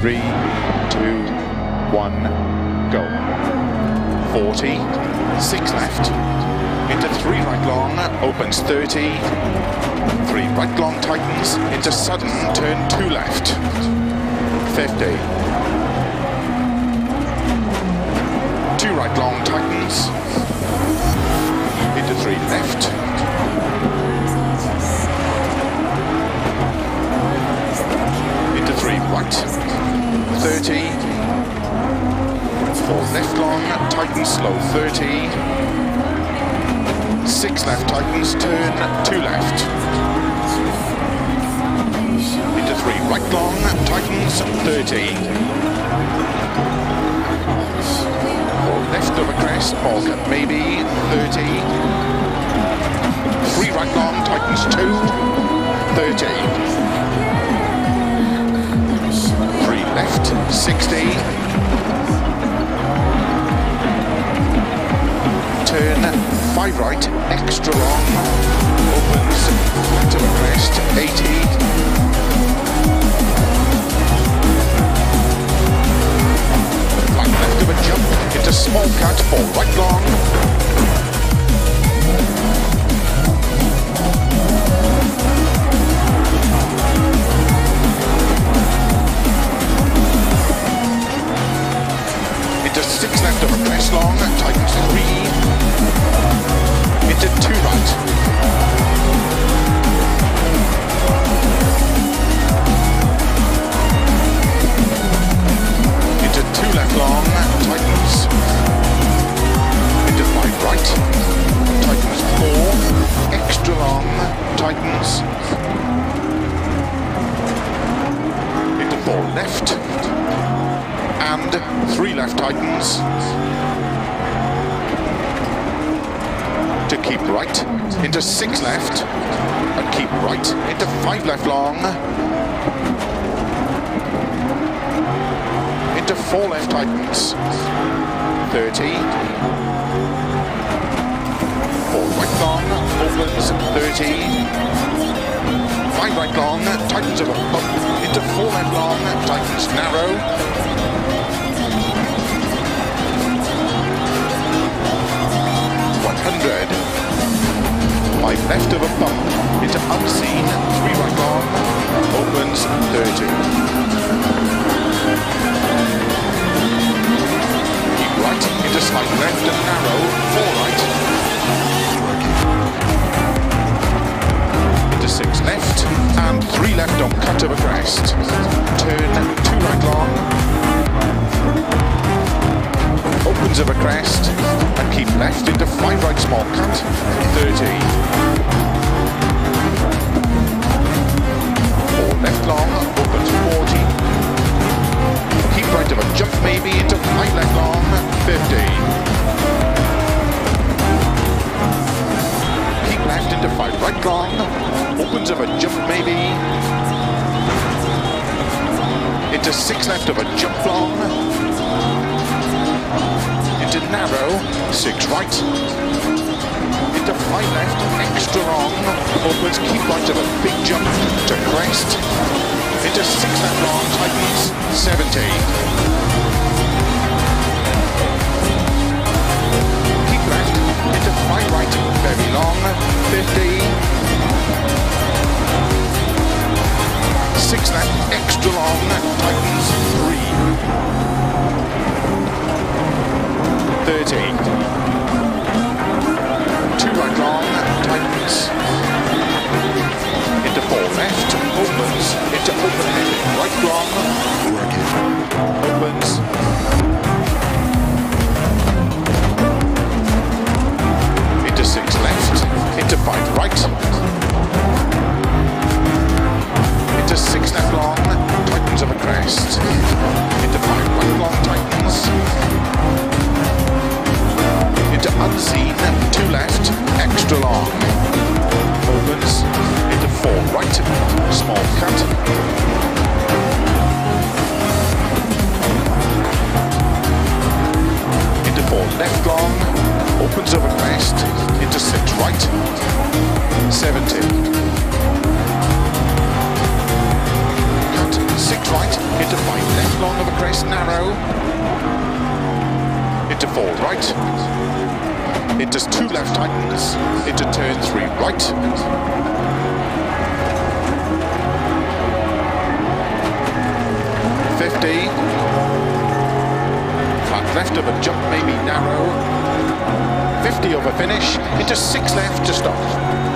3, 2, 1, go. 40, 6 left, into 3 right long, opens 30, 3 right long tightens, into sudden, turn 2 left, 50, 2 right long tightens, into 3 left, 3 right, 30, 4 left long, tighten slow, 30, 6 left tightens, turn 2 left, into 3 right long, tightens, 30, 4 left over crest, bog maybe, 30, 3 right long, tightens 2, 30, 60, turn 5 right, extra long, opens to the crest, 80, 5 left of a jump, into small cut, 4 right long, 6 left of a crest long, tightens 3, into 2 right, 2 left long, tightens, into 5 right, tightens 4, extra long, tightens, into 4 left, and 3 left tightens, to keep right, into 6 left, and keep right, into 5 left long, into 4 left tightens, 30, 4 right long, opens, 30, 5 right long, tightens over, up, into 4 left long, tightens narrow, 100, 5 left of a bump, into unseen, 3 right long, opens 30. Keep right, into slight left and narrow, 4 right, into 6 left, and 3 left on cut of a crest, turn 2 right long, opens of a crest, and keep left into 5 right small cut, 30. 4 left long, opens 40. Keep right of a jump maybe into 5 left long, 50. Keep left into 5 right long, opens of a jump maybe, into 6 left of a jump long, into narrow, 6 right, into 5 left, extra long, upwards, keep right of a big jump, to crest, into 6 left long, tightens, 70. Keep left, into 5 right, very long, 50. 6 left, extra long, tightens, 3. 30, 2 right long, tightens, into 4 left, opens, into open head, right long, opens, into 6 left, into 5 right, into 6 left long, tightens of a crest, into 5 right long, tightens, into unseen, 2 left, extra long, opens, into 4 right, small cut, into 4 left long, opens over crest, into 6 right, 70, cut, 6 right, into 5 left, long of a crest, narrow. Into four, right. Into two left tightens. Into turn three, right. Flat left of a jump, maybe narrow. 50 over finish, into six left to stop.